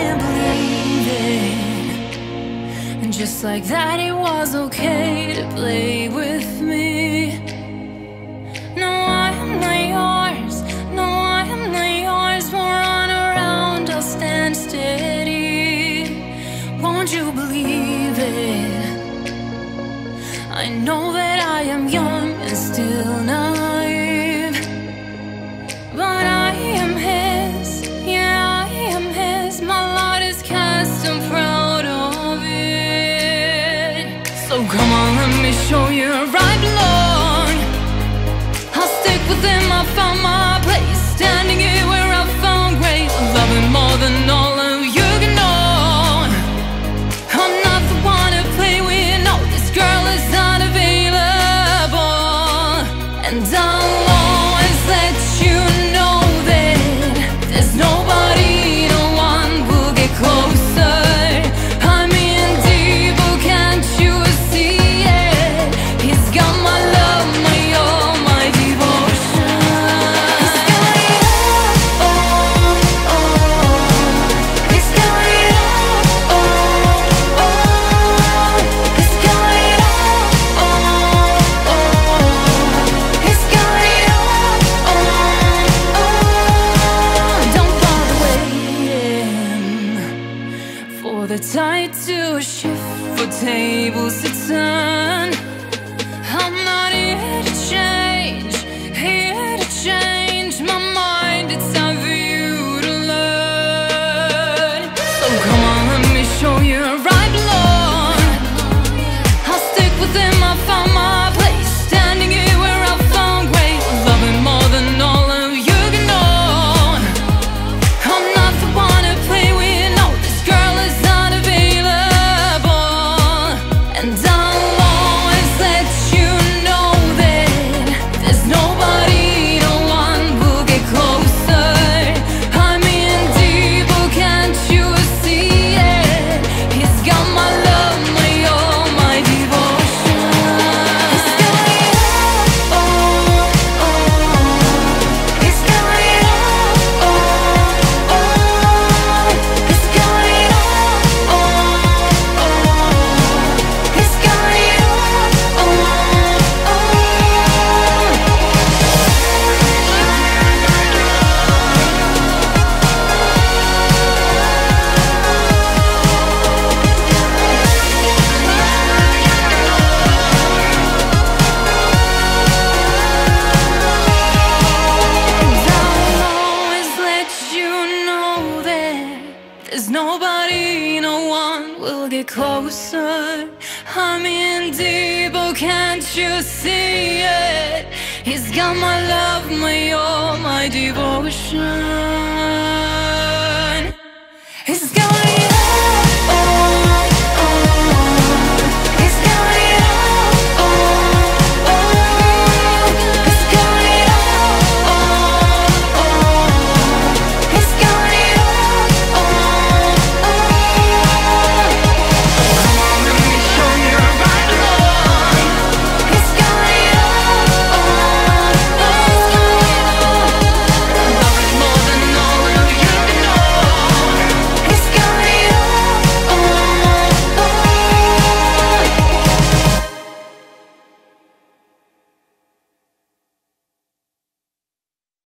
can't believe it. And just like that, it was okay to play with me. No, I am not yours. No, I am not yours. We'll run around, I'll stand steady. Won't you believe it? I know that I am young and still naive, but I am his. Yeah, I am his. My lot is cast, I'm proud of it. So come on, let me show you where I belong. I'll stick with him, I found my place. Standing here where I found grace. I love him more than all of you can know. I'm not the one to play with. No, this girl is unavailable. And I'll always let you know that there's nobody, no one will get closer. I'm in deep, oh, can't you see it? He's got my love, my all, my devotion. He's got it all, oh, oh. He's got it all, oh, oh. He's got it all, oh, oh. He's got it all, oh, oh. Don't bother waiting for the tide to shift, for tables to turn. I'm not here to change my mind. It's time for you to learn. So come on, let me show you where I belong. I'll stick with him, I found my place. Standing here where I found grace. I love him more than all of you can know. I'm not the one to play with. No, this girl is unavailable. And I'll always let you know that there's nobody, no one will get closer. I'm in deep, oh, can't you see it? He's got my love, my all, my devotion. He's got it all, oh, oh. He's got it all, oh, oh. He's got it all, oh, oh. He's got it all, oh, oh. I'll always let you know that there's nobody, no one will get closer. I'm in deep, oh, can't you see it? He's got my love, my all, my devotion.